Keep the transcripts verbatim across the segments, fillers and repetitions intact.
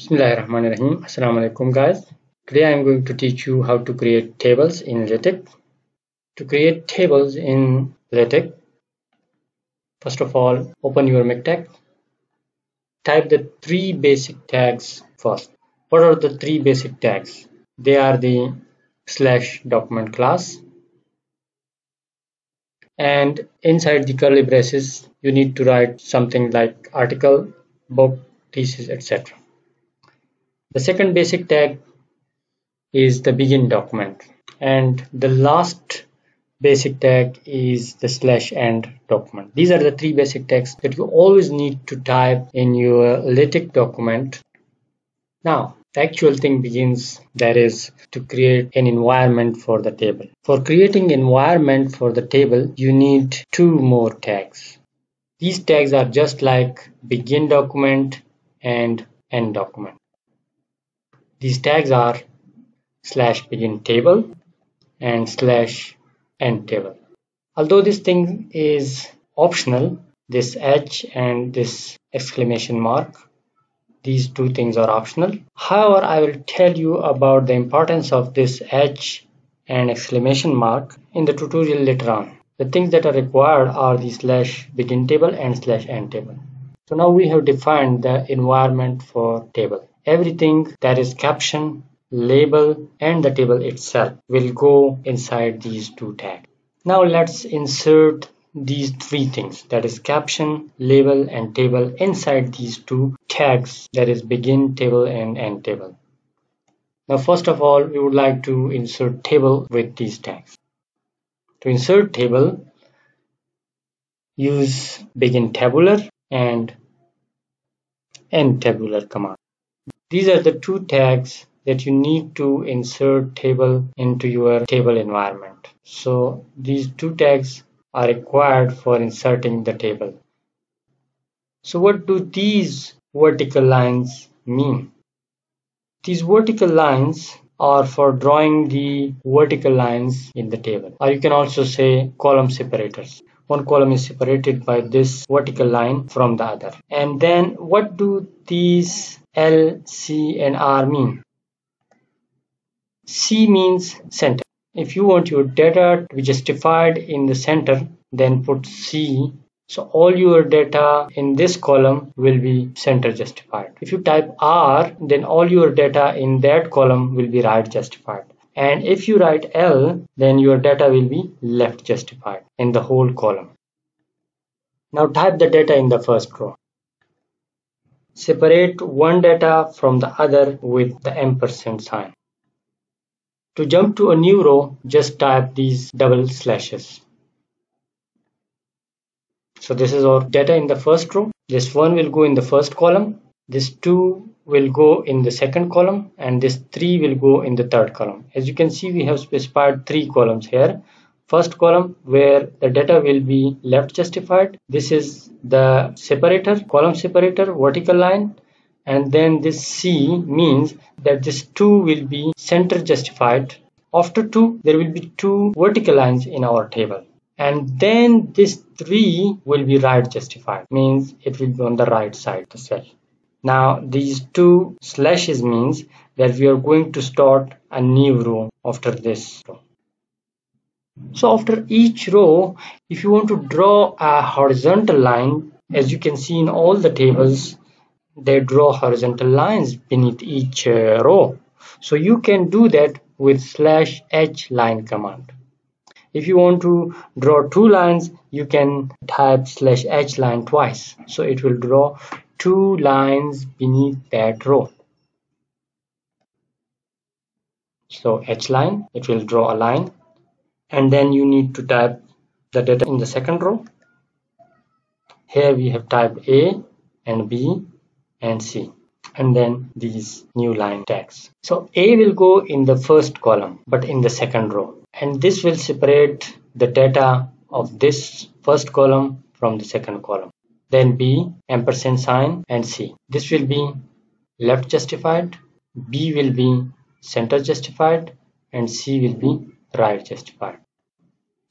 Bismillahirrahmanirrahim. Assalamu alaikum guys. Today I am going to teach you how to create tables in LaTeX. To create tables in LaTeX, first of all, open your MiKTeX. Type the three basic tags first. What are the three basic tags? They are the slash document class, and inside the curly braces you need to write something like article, book, thesis, et cetera. The second basic tag is the begin document, and the last basic tag is the slash end document. These are the three basic tags that you always need to type in your LaTeX document. Now the actual thing begins, that is to create an environment for the table. For creating environment for the table, you need two more tags. These tags are just like begin document and end document. These tags are slash begin table and slash end table. Although this thing is optional, this H and this exclamation mark, these two things are optional. However, I will tell you about the importance of this H and exclamation mark in the tutorial later on. The things that are required are the slash begin table and slash end table. So now we have defined the environment for table. Everything that is caption, label, and the table itself will go inside these two tags. Now let's insert these three things, that is caption, label, and table, inside these two tags, that is begin table and end table. Now first of all, we would like to insert table with these tags. To insert table, use begin tabular and end tabular command. These are the two tags that you need to insert table into your table environment. So these two tags are required for inserting the table. So what do these vertical lines mean? These vertical lines are for drawing the vertical lines in the table, or you can also say column separators. One column is separated by this vertical line from the other. And then what do these L, C, and R mean? C means center. If you want your data to be justified in the center, then put C. So all your data in this column will be center justified. If you type R, then all your data in that column will be right justified. And if you write L, then your data will be left justified in the whole column. Now type the data in the first row. Separate one data from the other with the ampersand sign. To jump to a new row, just type these double slashes. So this is our data in the first row. This one will go in the first column, this two will go in the second column, and this three will go in the third column. As you can see, we have specified three columns here. First column, where the data will be left justified, this is the separator, column separator, vertical line, and then this C means that this two will be center justified. After two, there will be two vertical lines in our table, and then this three will be right justified, means it will be on the right side of the cell. Now these two slashes means that we are going to start a new row after this row. So after each row, if you want to draw a horizontal line, as you can see in all the tables, they draw horizontal lines beneath each uh, row. So you can do that with slash H line command. If you want to draw two lines, you can type slash H line twice. So it will draw two lines beneath that row. So H line, it will draw a line. And then you need to type the data in the second row. Here we have typed A and B and C, and then these new line tags. So A will go in the first column, but in the second row. And this will separate the data of this first column from the second column. Then B, ampersand sign, and C. This will be left justified, B will be center justified, and C will be right justified.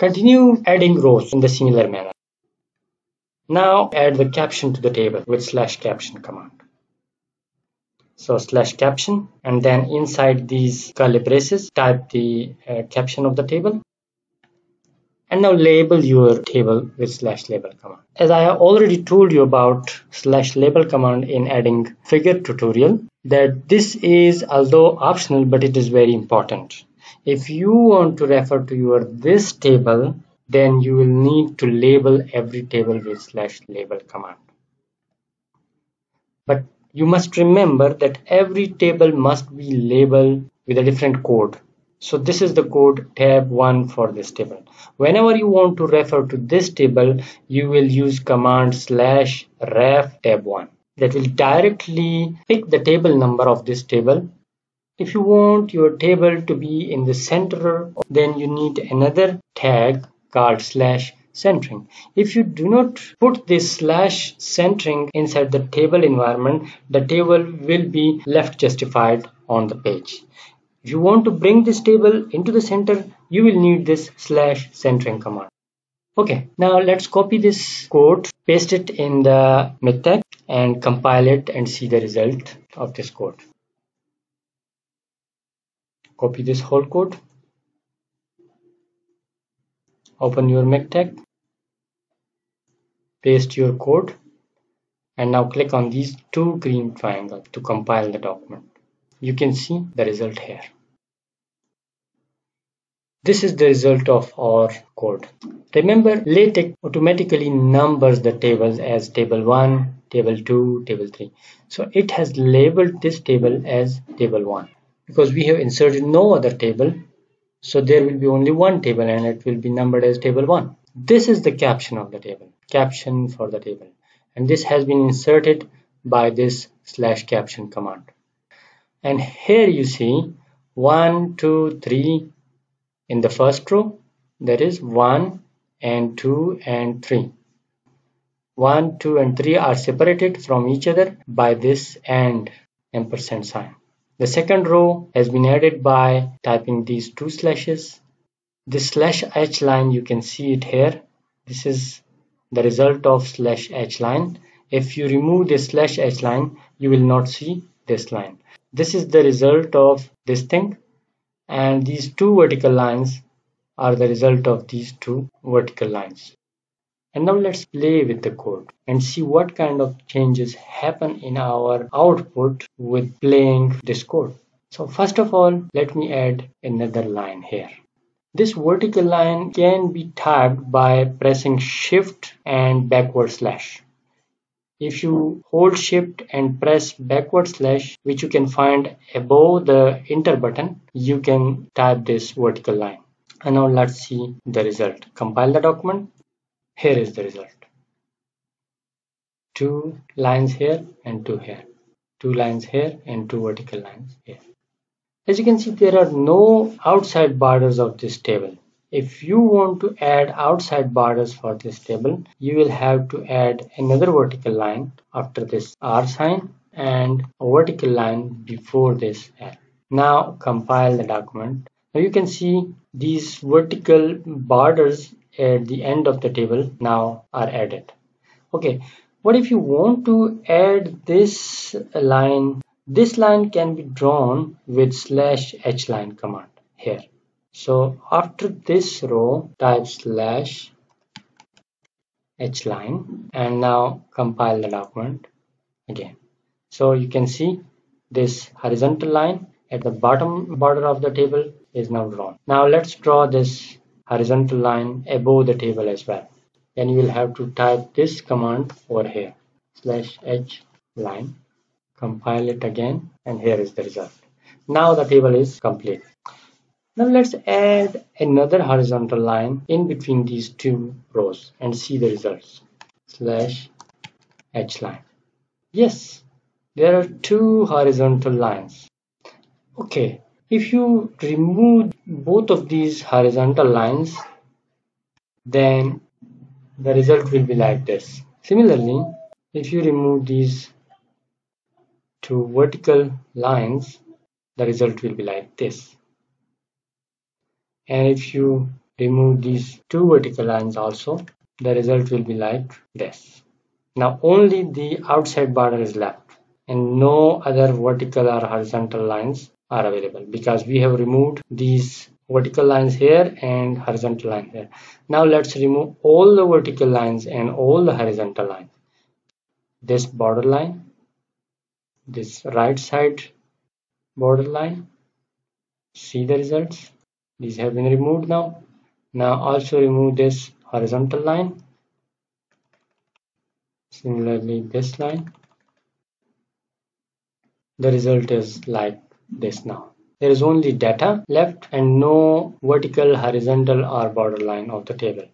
Continue adding rows in the similar manner. Now add the caption to the table with slash caption command. so slash caption, and then inside these curly braces type the uh, caption of the table, and now label your table with slash label command. As I have already told you about slash label command in adding figure tutorial, that this is although optional, but it is very important. If you want to refer to your this table, then you will need to label every table with slash label command. But you must remember that every table must be labeled with a different code. So this is the code tab one for this table. Whenever you want to refer to this table, you will use command slash ref tab one. That will directly pick the table number of this table. If you want your table to be in the center, then you need another tag called slash centering. If you do not put this slash centering inside the table environment, the table will be left justified on the page. If you want to bring this table into the center, you will need this slash centering command. Okay, now let's copy this code, paste it in the MiKTeX and compile it and see the result of this code. Copy this whole code. Open your MiKTeX. Paste your code and now click on these two green triangles to compile the document. You can see the result here. This is the result of our code. Remember, LaTeX automatically numbers the tables as table one, table two, table three. So it has labeled this table as table one because we have inserted no other table. So there will be only one table and it will be numbered as table one. This is the caption of the table, caption for the table. And this has been inserted by this slash caption command. And here you see one, two, three in the first row. That is one and two and three. one, two and three are separated from each other by this and ampersand sign. The second row has been added by typing these two slashes. This slash h line, you can see it here. This is the result of slash h line. If you remove this slash h line, you will not see this line. This is the result of this thing, and these two vertical lines are the result of these two vertical lines. And now let's play with the code and see what kind of changes happen in our output with playing this code. So first of all, let me add another line here. This vertical line can be typed by pressing shift and backward slash. If you hold shift and press backward slash, which you can find above the enter button, you can type this vertical line. And now let's see the result. Compile the document. Here is the result. Two lines here and two here. Two lines here and two vertical lines here. As you can see, there are no outside borders of this table. If you want to add outside borders for this table, you will have to add another vertical line after this R sign and a vertical line before this L. Now compile the document. Now you can see these vertical borders at the end of the table now are added. Okay, what if you want to add this line? This line can be drawn with slash h line command here. So after this row, type slash h line and now compile the document again. So you can see this horizontal line at the bottom border of the table is now drawn. Now let's draw this horizontal line above the table as well. Then you will have to type this command over here, slash h line, compile it again, and here is the result. Now the table is complete. Now let's add another horizontal line in between these two rows and see the results, slash h line. Yes, there are two horizontal lines. Okay, if you remove both of these horizontal lines, then the result will be like this. Similarly, if you remove these two vertical lines, the result will be like this. And if you remove these two vertical lines also, the result will be like this. Now only the outside border is left. and no other vertical or horizontal lines are available because we have removed these vertical lines here and horizontal line here. Now let's remove all the vertical lines and all the horizontal lines. This borderline, this right side borderline. See the results. These have been removed now. Now also remove this horizontal line. Similarly, this line. The result is like this now. There is only data left and no vertical, horizontal or borderline of the table.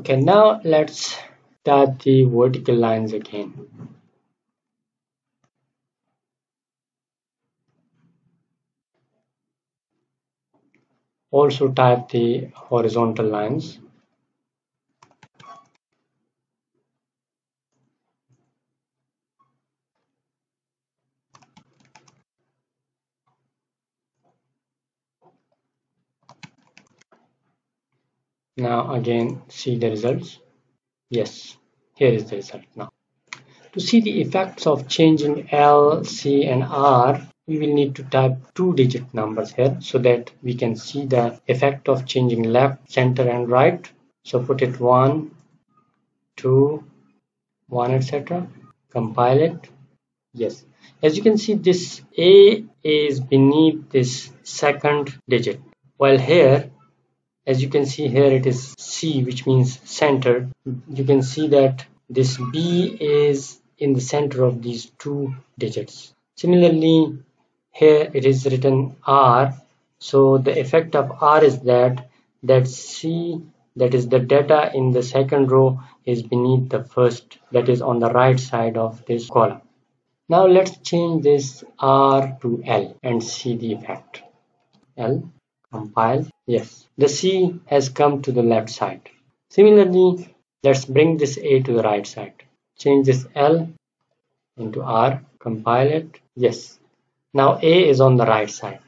Okay, now let's start the vertical lines again. Also type the horizontal lines. Now again, see the results. Yes, here is the result now. To see the effects of changing L, C and R, we will need to type two digit numbers here so that we can see the effect of changing left, center and right. So put it one, two, one, et cetera. Compile it. Yes. As you can see, this A is beneath this second digit, while here, as you can see here, it is C, which means centered. You can see that this B is in the center of these two digits. Similarly, here it is written R. So the effect of R is that that C, that is the data in the second row, is beneath the first, that is on the right side of this column. Now let's change this R to L and see the effect. L. Compile. Yes, the C has come to the left side. Similarly, let's bring this A to the right side. Change this L into R. Compile it. Yes, now A is on the right side.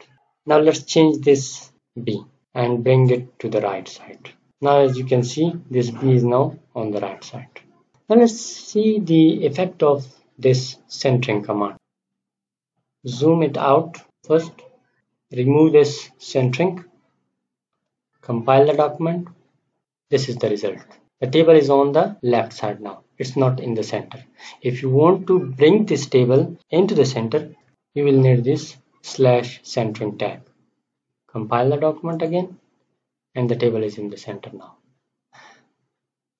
Now let's change this B and bring it to the right side. Now as you can see, this B is now on the right side. Now let's see the effect of this centering command. Zoom it out first. Remove this centering. Compile the document. This is the result. The table is on the left side now. It's not in the center. If you want to bring this table into the center, you will need this slash centering tag. Compile the document again, and the table is in the center now.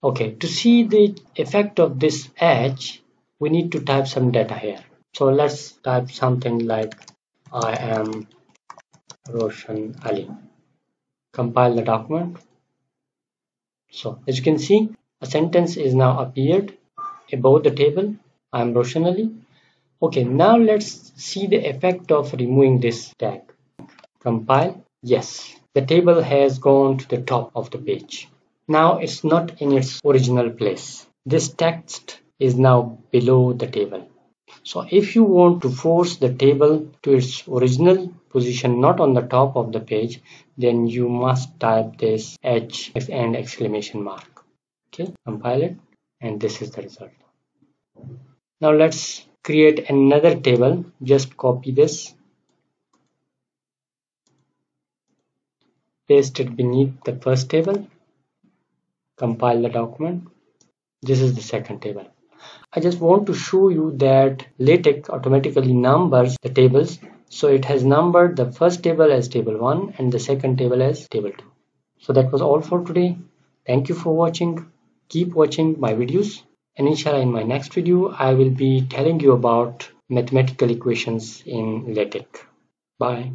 Okay, to see the effect of this edge, we need to type some data here. So let's type something like I am Roshan Ali. Compile the document. So as you can see, a sentence is now appeared above the table. I am Roshan Ali. Okay, now let's see the effect of removing this tag. Compile. Yes, the table has gone to the top of the page. Now it's not in its original place. This text is now below the table. So if you want to force the table to its original position, not on the top of the page, then you must type this H and exclamation mark. Okay, compile it, and this is the result. Now let's create another table. Just copy this, paste it beneath the first table, compile the document. This is the second table. I just want to show you that LaTeX automatically numbers the tables. So it has numbered the first table as table one and the second table as table two. So that was all for today. Thank you for watching. Keep watching my videos. And inshallah, in my next video, I will be telling you about mathematical equations in LaTeX. Bye.